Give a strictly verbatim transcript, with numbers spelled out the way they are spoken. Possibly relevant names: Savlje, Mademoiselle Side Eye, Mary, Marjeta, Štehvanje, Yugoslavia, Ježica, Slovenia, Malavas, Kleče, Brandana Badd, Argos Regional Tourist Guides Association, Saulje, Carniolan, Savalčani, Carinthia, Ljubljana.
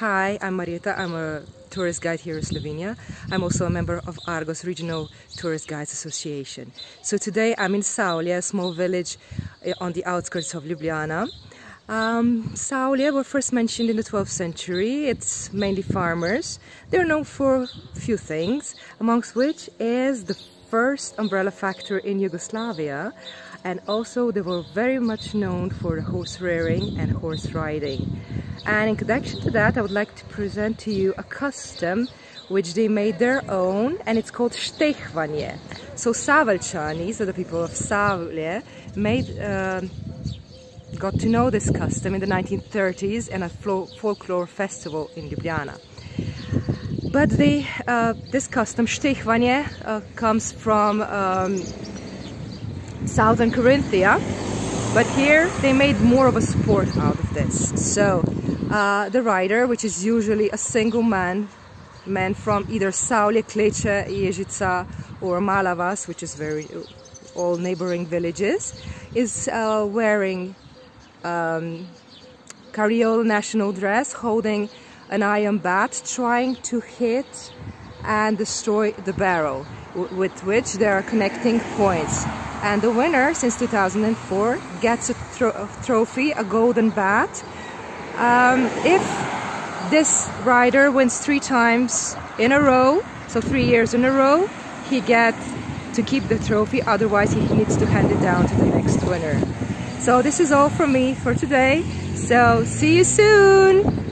Hi, I'm Marjeta. I'm a tourist guide here in Slovenia. I'm also a member of Argos Regional Tourist Guides Association. So today I'm in Saulje, a small village on the outskirts of Ljubljana. Um, Saulje were first mentioned in the twelfth century. It's mainly farmers. They're known for a few things, amongst which is the first umbrella factory in Yugoslavia, and also they were very much known for horse rearing and horse riding. And in connection to that, I would like to present to you a custom which they made their own, and it's called Štehvanje. So Savalčani, so the people of Savlje, made uh, got to know this custom in the nineteen thirties in a folklore festival in Ljubljana. But they, uh, this custom, Štehvanje, uh, comes from um, southern Carinthia, but here they made more of a sport out of this. So uh, the rider, which is usually a single man, man from either Saulje, Kleče, Ježica or Malavas, which is very all neighboring villages, is uh, wearing Um, Carniolan national dress, holding an iron bat, trying to hit and destroy the barrel with which they are connecting points. And the winner, since two thousand four, gets a tro trophy, a golden bat. Um, if this rider wins three times in a row, so three years in a row, he gets to keep the trophy, otherwise he needs to hand it down to the next winner. So this is all from me for today, so see you soon!